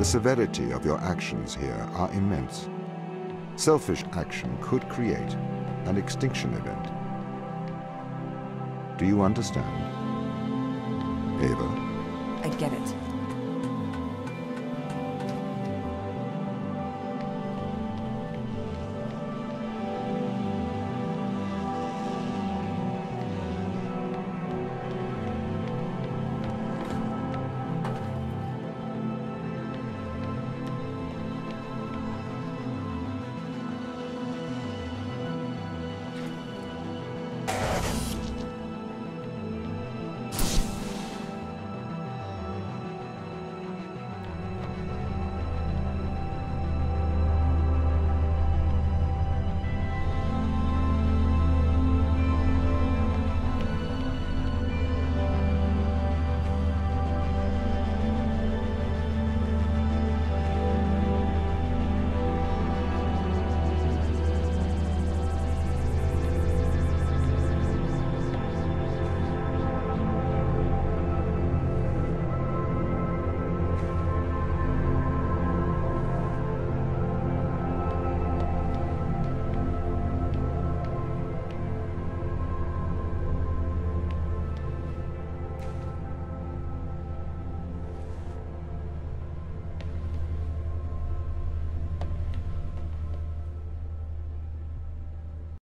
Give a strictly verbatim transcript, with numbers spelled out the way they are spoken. The severity of your actions here are immense. Selfish action could create an extinction event. Do you understand, Ava? I get it.